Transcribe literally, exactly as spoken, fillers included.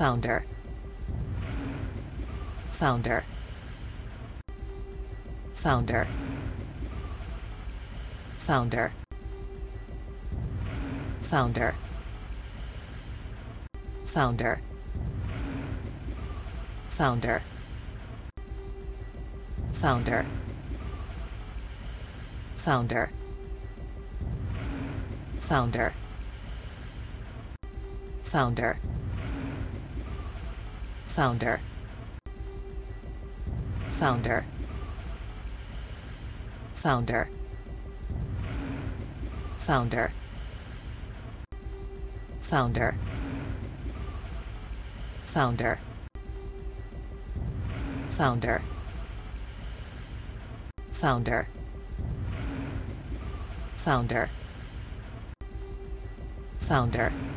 Founder. Founder. Founder. Founder. Founder. Founder. Founder. Founder. Founder. Founder. Founder. Founder. Founder. Founder. Founder. Founder. Founder. Founder. Founder. Founder. Founder.